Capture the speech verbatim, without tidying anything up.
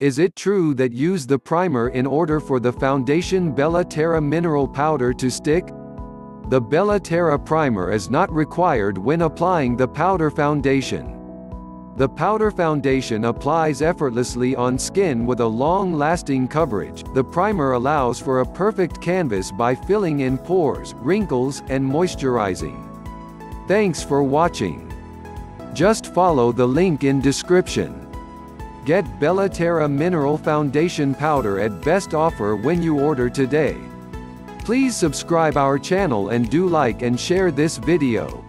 Is it true that use the primer in order for the foundation Bella Terra Mineral Powder to stick? The Bella Terra primer is not required when applying the powder foundation. The powder foundation applies effortlessly on skin with a long-lasting coverage. The primer allows for a perfect canvas by filling in pores, wrinkles, and moisturizing. Thanks for watching. Just follow the link in description. Get Bella Terra Mineral Foundation Powder at best offer when you order today. Please subscribe our channel and do like and share this video.